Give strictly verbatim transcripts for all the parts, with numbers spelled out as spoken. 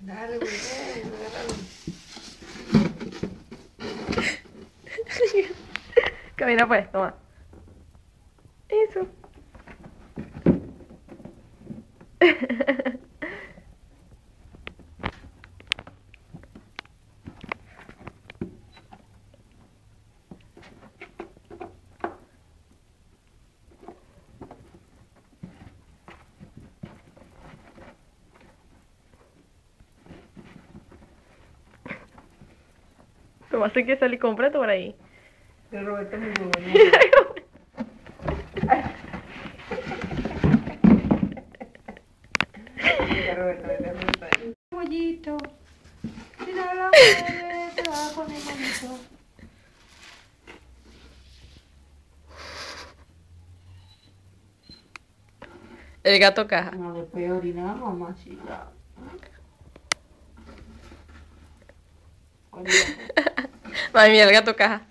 Dale, güey, agárralo. Camina pues, toma. Eso. Tomás, hay que salir completo por ahí. El Roberto es muy bueno. El gato caja. No, después orinar, mamá, chica. Madre mía, el gato caja.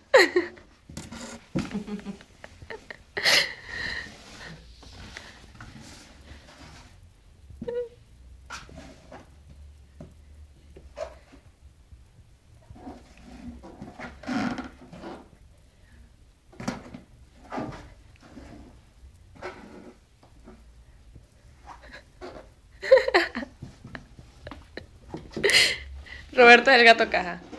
Roberto es el gato caja.